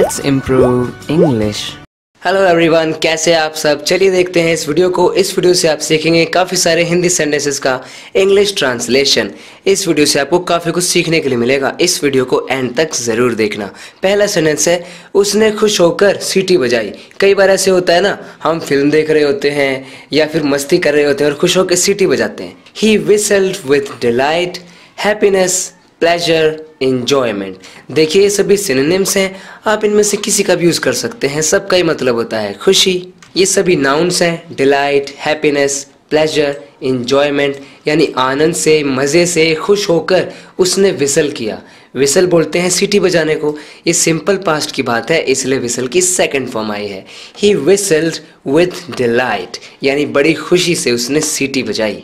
Let's improve English. Hello everyone, कैसे आप सब। चलिए देखते हैं इस वीडियो को। इस वीडियो से आप सीखेंगे काफ़ी सारे हिंदी सेंटेंसेस का इंग्लिश ट्रांसलेशन। इस वीडियो से आपको काफ़ी कुछ सीखने के लिए मिलेगा। इस वीडियो को एंड तक ज़रूर देखना। पहला सेंटेंस है, उसने खुश होकर सीटी बजाई। कई बार ऐसे होता है ना, हम फिल्म देख रहे होते हैं या फिर मस्ती कर रहे होते हैं और खुश होकर सीटी बजाते हैं। He whistled with delight, happiness, pleasure, enjoyment. देखिए, ये सभी सिनोनिम्स हैं, आप इनमें से किसी का भी यूज़ कर सकते हैं। सबका ही मतलब होता है खुशी। ये सभी नाउन्स हैं, डिलाइट, हैप्पीनेस, प्लेजर, इंजॉयमेंट, यानी आनंद से, मज़े से खुश होकर उसने विसल किया। विसल बोलते हैं सीटी बजाने को। ये सिंपल पास्ट की बात है, इसलिए विसल की सेकंड फॉर्म आई है। ही विसल्ड विथ डिलाइट, यानी बड़ी खुशी से उसने सीटी बजाई।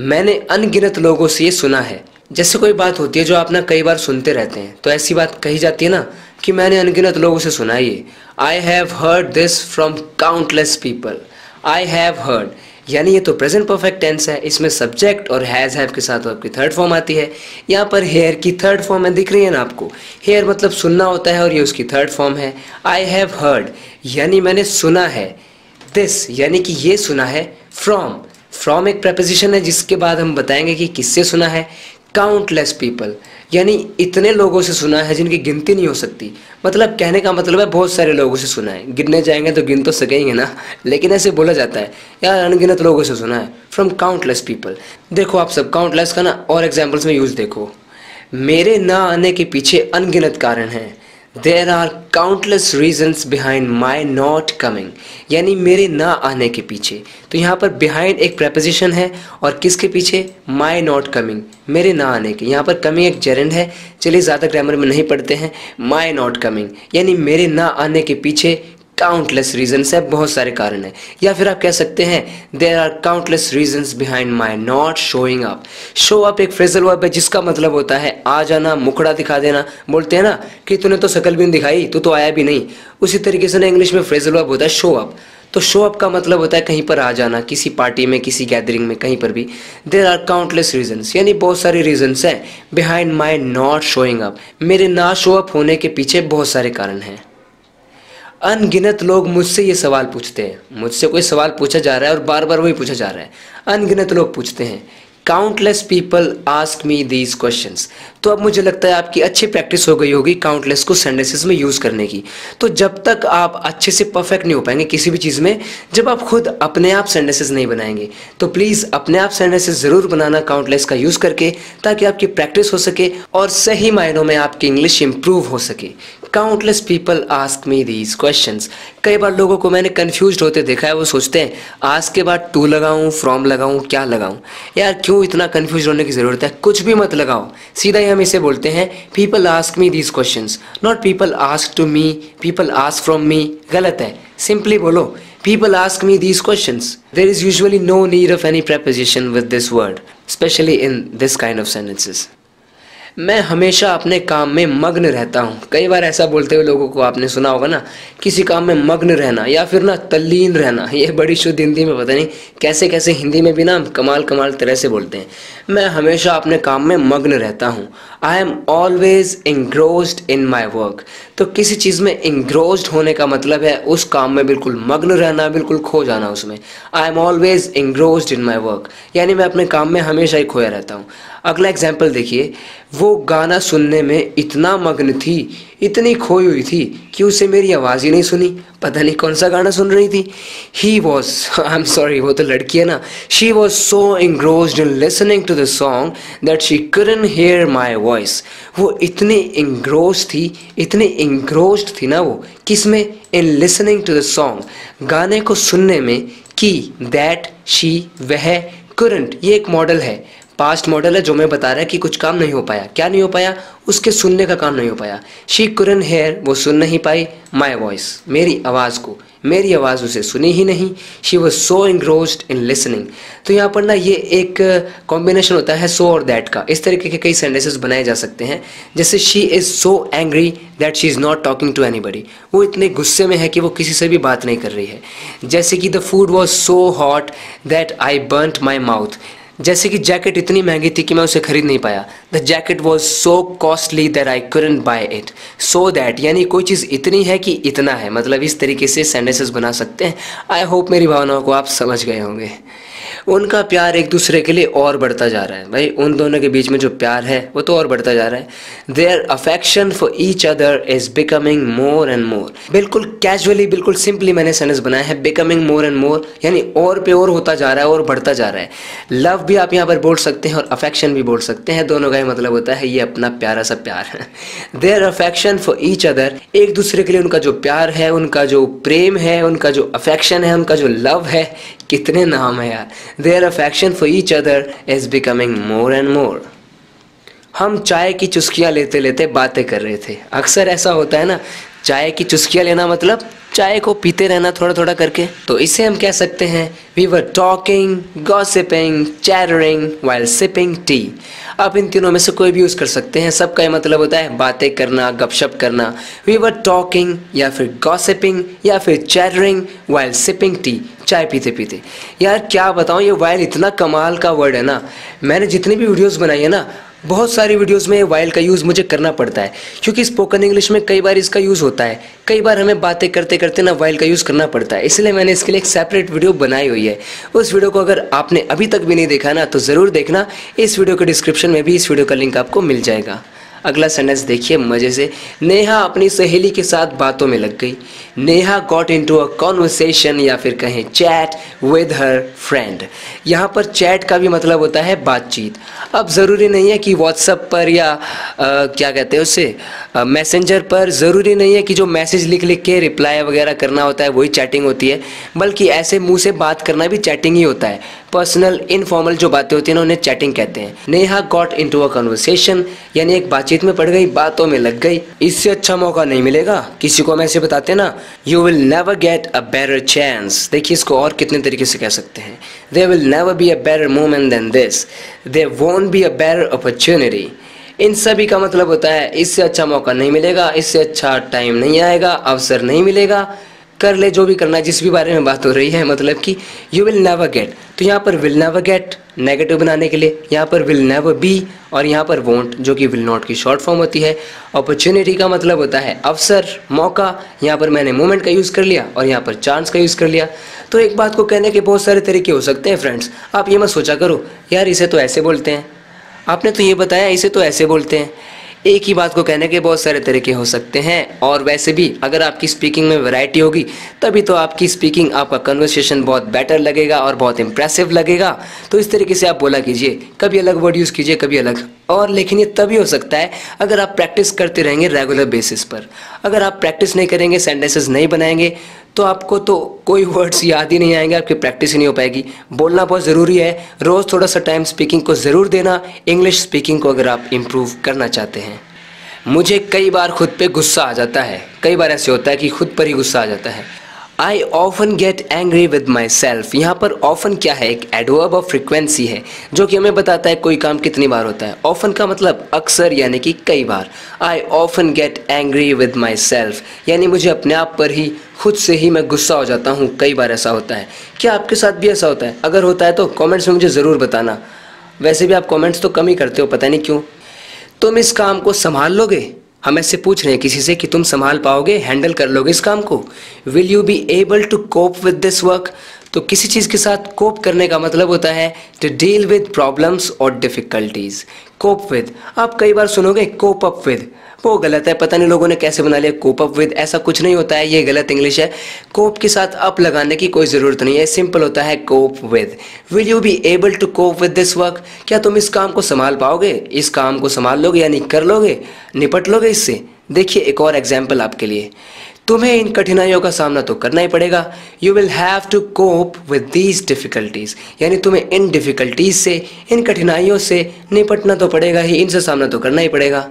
मैंने अनगिनत लोगों से ये सुना है। जैसे कोई बात होती है जो आप ना कई बार सुनते रहते हैं, तो ऐसी बात कही जाती है ना कि मैंने अनगिनत लोगों से सुना ये। I have heard this from countless people. I have heard, यानी ये तो प्रेजेंट परफेक्ट टेंस है। इसमें सब्जेक्ट और हैज़ हैव के साथ आपकी थर्ड फॉर्म आती है। यहाँ पर हेयर की थर्ड फॉर्म है, दिख रही है ना आपको। हेयर मतलब सुनना होता है और ये उसकी थर्ड फॉर्म है। आई हैव हर्ड यानी मैंने सुना है। दिस यानी कि ये सुना है। फ्रॉम एक प्रेपोजिशन है जिसके बाद हम बताएंगे कि किससे सुना है। काउंटलेस पीपल यानी इतने लोगों से सुना है जिनकी गिनती नहीं हो सकती। मतलब कहने का मतलब है बहुत सारे लोगों से सुना है। गिनने जाएंगे तो गिन तो सकेंगे ना, लेकिन ऐसे बोला जाता है यार अनगिनत लोगों से सुना है, फ्रॉम काउंटलेस पीपल। देखो आप सब काउंटलेस का ना और एग्जाम्पल्स में यूज़ देखो। मेरे ना आने के पीछे अनगिनत कारण हैं। There are countless reasons behind my not coming, यानी मेरे ना आने के पीछे। तो यहाँ पर बिहाइंड एक प्रेपोजिशन है और किसके पीछे? माई नॉट कमिंग, मेरे ना आने के। यहाँ पर कमिंग एक जेरेंड है। चलिए ज़्यादा ग्रामर में नहीं पढ़ते हैं। माई नॉट कमिंग यानी मेरे ना आने के पीछे काउंटलेस रीजन्स है, बहुत सारे कारण हैं। या फिर आप कह सकते हैं there are countless reasons behind my not showing up. Show up एक फ्रेजल वर्ब है जिसका मतलब होता है आ जाना, मुखड़ा दिखा देना। बोलते हैं ना कि तूने तो शकल भी नहीं दिखाई, तू तो आया भी नहीं। उसी तरीके से ना इंग्लिश में फ्रेजल वर्ब होता है शो अप। तो शो अप का मतलब होता है कहीं पर आ जाना, किसी पार्टी में, किसी गैदरिंग में, कहीं पर भी। देयर आर काउंटलेस रीजन्स यानी बहुत सारे रीजन्स हैं behind my not showing up, मेरे ना शो अप होने के पीछे बहुत सारे कारण हैं। अनगिनत लोग मुझसे ये सवाल पूछते हैं। मुझसे कोई सवाल पूछा जा रहा है और बार बार वही पूछा जा रहा है। अनगिनत लोग पूछते हैं। Countless people ask me these questions. तो अब मुझे लगता है आपकी अच्छी प्रैक्टिस हो गई होगी काउंटलेस को सेंटेंसेस में यूज़ करने की। तो जब तक आप अच्छे से परफेक्ट नहीं हो पाएंगे किसी भी चीज़ में, जब आप खुद अपने आप सेंटेंसेस नहीं बनाएंगे, तो प्लीज़ अपने आप सेंटेंसेस ज़रूर बनाना काउंटलेस का यूज़ करके, ताकि आपकी प्रैक्टिस हो सके और सही मायनों में आपकी इंग्लिश इम्प्रूव हो सके। Countless people ask me these questions. कई बार लोगों को मैंने कन्फ्यूज होते देखा है। वो सोचते हैं आस्क के बाद टू लगाऊँ, फ्रॉम लगाऊँ, क्या लगाऊँ। यार क्यों इतना कन्फ्यूज होने की ज़रूरत है, कुछ भी मत लगाओ। सीधा ही हम इसे बोलते हैं people ask me these questions, not people ask to me, people ask from me. गलत है, सिंपली बोलो people ask me these questions. There is usually no need of any preposition with this word, especially in this kind of sentences. मैं हमेशा अपने काम में मग्न रहता हूँ। कई बार ऐसा बोलते हुए लोगों को आपने सुना होगा ना, किसी काम में मग्न रहना या फिर ना तल्लीन रहना। ये बड़ी शुद्ध हिंदी में, पता नहीं कैसे कैसे हिंदी में भी ना कमाल कमाल तरह से बोलते हैं। मैं हमेशा अपने काम में मग्न रहता हूँ। I am always engrossed in my work. तो किसी चीज़ में इंग्रोस्ड होने का मतलब है उस काम में बिल्कुल मग्न रहना, बिल्कुल खो जाना उसमें। I am always engrossed in my work यानी मैं अपने काम में हमेशा ही खोया रहता हूँ। अगला एग्जाम्पल देखिए। वो गाना सुनने में इतना मग्न थी, इतनी खोई हुई थी कि उसे मेरी आवाज़ ही नहीं सुनी। पता नहीं कौन सा गाना सुन रही थी। He was, I am sorry वो तो लड़की है ना, she was so engrossed in listening to the song that she couldn't hear my voice. वो इतनी इंग्रोस्ड थी, इतनी इंग्रोस्ड थी ना वो किस में, in listening to the song, गाने को सुनने में, कि दैट शी, वह, कुडंट ये एक मॉडल है, पास्ट मॉडल है जो मैं बता रहा है कि कुछ काम नहीं हो पाया। क्या नहीं हो पाया? उसके सुनने का काम नहीं हो पाया। शी कुडंट हियर, वो सुन नहीं पाई, माई वॉइस, मेरी आवाज़ को, मेरी आवाज़ उसे सुनी ही नहीं। She was so engrossed in listening. तो यहाँ पर ना ये एक कॉम्बिनेशन होता है सो और दैट का। इस तरीके के कई सेंटेंसेस बनाए जा सकते हैं। जैसे she is so angry that she is not talking to anybody. वो इतने गुस्से में है कि वो किसी से भी बात नहीं कर रही है। जैसे कि the food was so hot that I burnt my mouth. जैसे कि जैकेट इतनी महंगी थी कि मैं उसे खरीद नहीं पाया। The jacket was so costly that I couldn't buy it. So that यानी कोई चीज़ इतनी है कि इतना है, मतलब इस तरीके से सेंटेंसेस बना सकते हैं। आई होप मेरी भावनाओं को आप समझ गए होंगे। उनका प्यार एक दूसरे के लिए और बढ़ता जा रहा है। भाई उन दोनों के बीच में जो प्यार है वो तो और बढ़ता जा रहा है। Their affection for each other is becoming more and more. बिल्कुल कैजुअली, बिल्कुल सिंपली मैंने सेंटेंस बनाया है बिकमिंग मोर एंड मोर, यानी और पे और होता जा रहा है और बढ़ता जा रहा है। लव भी आप यहाँ पर बोल सकते हैं और अफेक्शन भी बोल सकते हैं, दोनों का ही मतलब होता है ये अपना प्यारा सा प्यार है। Their affection for each other, एक दूसरे के लिए उनका जो प्यार है, उनका जो प्रेम है, उनका जो अफेक्शन है, उनका जो लव है, कितने नाम है यार। Their affection for each other is becoming more and more. हम चाय की चुस्कियाँ लेते लेते बातें कर रहे थे। अक्सर ऐसा होता है ना, चाय की चुस्कियाँ लेना मतलब चाय को पीते रहना थोड़ा थोड़ा करके, तो इसे हम कह सकते हैं we were talking, gossiping, chattering while sipping tea. आप इन तीनों में से कोई भी यूज़ कर सकते हैं, सबका ये मतलब होता है बातें करना, गपशप करना। वी वर टॉकिंग या फिर गॉसिपिंग या फिर चैटरिंग व्हाइल सिपिंग टी, चाय पीते पीते। यार क्या बताऊँ, ये व्हाइल इतना कमाल का वर्ड है ना, मैंने जितनी भी वीडियोज़ बनाई है ना, बहुत सारी वीडियोस में व्हाइल का यूज़ मुझे करना पड़ता है, क्योंकि स्पोकन इंग्लिश में कई बार इसका यूज़ होता है। कई बार हमें बातें करते करते ना व्हाइल का यूज़ करना पड़ता है, इसलिए मैंने इसके लिए एक सेपरेट वीडियो बनाई हुई है। उस वीडियो को अगर आपने अभी तक भी नहीं देखा ना तो ज़रूर देखना। इस वीडियो के डिस्क्रिप्शन में भी इस वीडियो का लिंक आपको मिल जाएगा। अगला सेंटेंस देखिए मज़े से। नेहा अपनी सहेली के साथ बातों में लग गई। Neha got into a conversation या फिर कहें चैट विद हर फ्रेंड। यहाँ पर चैट का भी मतलब होता है बातचीत। अब ज़रूरी नहीं है कि व्हाट्सएप पर या क्या कहते हैं उसे मैसेंजर पर, ज़रूरी नहीं है कि जो मैसेज लिख लिख के रिप्लाई वगैरह करना होता है वही चैटिंग होती है, बल्कि ऐसे मुँह से बात करना भी चैटिंग ही होता है। पर्सनल इनफॉर्मल जो बातें होती हैं ना उन्हें चैटिंग कहते हैं। Neha got into a conversation यानी एक बातचीत में पड़ गई, बातों में लग गई। इससे अच्छा मौका नहीं मिलेगा किसी को। हम ऐसे बताते ना you will never get a better chance. देखिए इसको और कितने तरीके से कह सकते हैं। There will never be a better moment than this, there won't be a better opportunity. इन सभी का मतलब होता है इससे अच्छा मौका नहीं मिलेगा, इससे अच्छा टाइम नहीं आएगा, अवसर नहीं मिलेगा, कर ले जो भी करना है, जिस भी बारे में बात हो रही है। मतलब कि यू विल नेवर गेट, तो यहाँ पर विल नेवर गेट नेगेटिव बनाने के लिए यहाँ पर विल नेवर बी, और यहाँ पर वोंट जो कि विल नॉट की शॉर्ट फॉर्म होती है। अपॉर्चुनिटी का मतलब होता है अवसर, मौका। यहाँ पर मैंने मोमेंट का यूज़ कर लिया और यहाँ पर चांस का यूज़ कर लिया। तो एक बात को कहने के बहुत सारे तरीके हो सकते हैं फ्रेंड्स। आप ये मत सोचा करो यार इसे तो ऐसे बोलते हैं, आपने तो ये बताया इसे तो ऐसे बोलते हैं। एक ही बात को कहने के बहुत सारे तरीके हो सकते हैं। और वैसे भी अगर आपकी स्पीकिंग में वैरायटी होगी तभी तो आपकी स्पीकिंग, आपका कन्वर्सेशन बहुत बेटर लगेगा और बहुत इंप्रेसिव लगेगा। तो इस तरीके से आप बोला कीजिए, कभी अलग वर्ड यूज़ कीजिए, कभी अलग। और लेकिन ये तभी हो सकता है अगर आप प्रैक्टिस करते रहेंगे रेगुलर बेसिस पर। अगर आप प्रैक्टिस नहीं करेंगे, सेंटेंसेस नहीं बनाएंगे तो आपको तो कोई वर्ड्स याद ही नहीं आएंगे, आपकी प्रैक्टिस ही नहीं हो पाएगी। बोलना बहुत ज़रूरी है, रोज़ थोड़ा सा टाइम स्पीकिंग को ज़रूर देना, इंग्लिश स्पीकिंग को, अगर आप इम्प्रूव करना चाहते हैं। मुझे कई बार खुद पे गुस्सा आ जाता है, कई बार ऐसे होता है कि खुद पर ही गुस्सा आ जाता है। I often get angry with myself. यहाँ पर ऑफन क्या है, एक एडवर्ब ऑफ फ्रिक्वेंसी है जो कि हमें बताता है कोई काम कितनी बार होता है। ऑफन का मतलब अक्सर यानी कि कई बार। I often get angry with myself यानी मुझे अपने आप पर ही, खुद से ही मैं गुस्सा हो जाता हूँ। कई बार ऐसा होता है। क्या आपके साथ भी ऐसा होता है? अगर होता है तो कॉमेंट्स में मुझे ज़रूर बताना। वैसे भी आप कॉमेंट्स तो कम ही करते हो, पता नहीं क्यों। तुम इस काम को संभाल लोगे? हम ऐसे पूछ रहे हैं किसी से कि तुम संभाल पाओगे, हैंडल कर लोगे इस काम को। Will you be able to cope with this work? तो किसी चीज़ के साथ कोप करने का मतलब होता है टू डील विद प्रॉब्लम्स और डिफ़िकल्टीज। कोप विद आप कई बार सुनोगे कोप अप विद, वो गलत है। पता नहीं लोगों ने कैसे बना लिया कोप अप विद। ऐसा कुछ नहीं होता है, ये गलत इंग्लिश है। कोप के साथ अप लगाने की कोई ज़रूरत नहीं है, सिंपल होता है cope with. Will you be able to cope with this work? क्या तुम इस काम को संभाल पाओगे, इस काम को संभाल लोगे यानी कर लोगे, निपट लोगे इससे। देखिए एक और एग्जाम्पल आपके लिए। तुम्हें इन कठिनाइयों का सामना तो करना ही पड़ेगा। You will have to cope with these difficulties यानी तुम्हें इन डिफ़िकल्टीज से, इन कठिनाइयों से निपटना तो पड़ेगा ही, इनसे सामना तो करना ही पड़ेगा।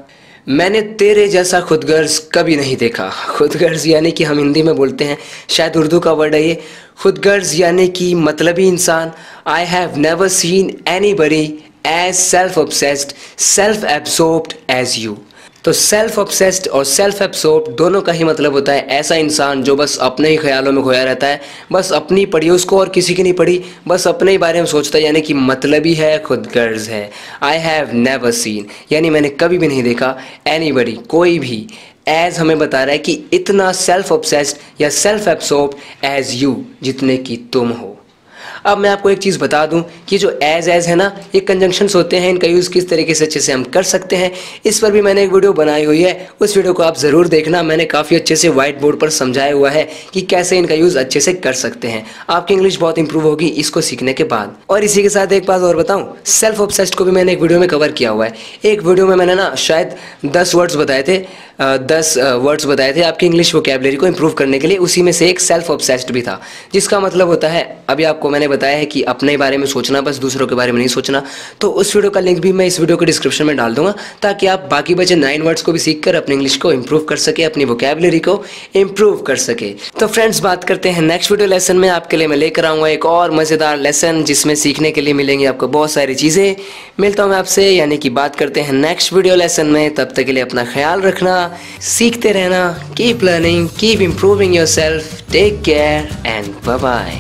मैंने तेरे जैसा खुदगर्ज कभी नहीं देखा। खुदगर्ज यानी कि हम हिंदी में बोलते हैं, शायद उर्दू का वर्ड है ये। खुदगर्ज यानी कि मतलबी इंसान। I have never seen anybody as self obsessed, self absorbed as you. तो सेल्फ ऑब्सेस्ड और सेल्फ एब्सॉर्ब्ड दोनों का ही मतलब होता है ऐसा इंसान जो बस अपने ही ख्यालों में खोया रहता है, बस अपनी पढ़ी उसको और किसी की नहीं पढ़ी, बस अपने ही बारे में सोचता है, यानी कि मतलबी है, खुदगर्ज है। आई हैव नेवर सीन यानी मैंने कभी भी नहीं देखा एनीबडी कोई भी एज हमें बता रहा है कि इतना सेल्फ ऑब्सेस्ड या सेल्फ एब्सॉर्ब्ड एज यू जितने कि तुम हो। अब मैं आपको एक चीज़ बता दूं कि जो एज है ना ये कंजंक्शंस होते हैं, इनका यूज़ किस तरीके से अच्छे से हम कर सकते हैं इस पर भी मैंने एक वीडियो बनाई हुई है, उस वीडियो को आप ज़रूर देखना। मैंने काफ़ी अच्छे से व्हाइट बोर्ड पर समझाया हुआ है कि कैसे इनका यूज़ अच्छे से कर सकते हैं। आपकी इंग्लिश बहुत इंप्रूव होगी इसको सीखने के बाद। और इसी के साथ एक बात और बताऊँ, सेल्फ ऑब्सेस्ड को भी मैंने एक वीडियो में कवर किया हुआ है। एक वीडियो में मैंने ना शायद 10 वर्ड्स बताए थे, 10 वर्ड्स बताए थे आपकी इंग्लिश वोकैबुलरी को इंप्रूव करने के लिए। उसी में से एक सेल्फ ऑब्सेस्ड भी था, जिसका मतलब होता है अभी आपको मैंने बताया है कि अपने बारे में सोचना, बस दूसरों के बारे में नहीं सोचना। तो उस वीडियो का लिंक भी मैं इस वीडियो के डिस्क्रिप्शन में डाल दूंगा ताकि आप बाकी बचे 9 वर्ड्स को भी सीखकर अपनी इंग्लिश को इंप्रूव कर सके, अपनी वोकैबुलरी को इंप्रूव कर सके। तो फ्रेंड्स बात करते हैं नेक्स्ट वीडियो लेसन में। आपके लिए मैं लेकर आऊँगा एक और मज़ेदार लेसन जिसमें सीखने के लिए मिलेंगी आपको बहुत सारी चीज़ें। मिलता हूँ मैं आपसे, यानी कि बात करते हैं नेक्स्ट वीडियो लेसन में। तब तक के लिए अपना ख्याल रखना, सीखते रहना, keep learning, keep improving yourself. Take care and bye-bye.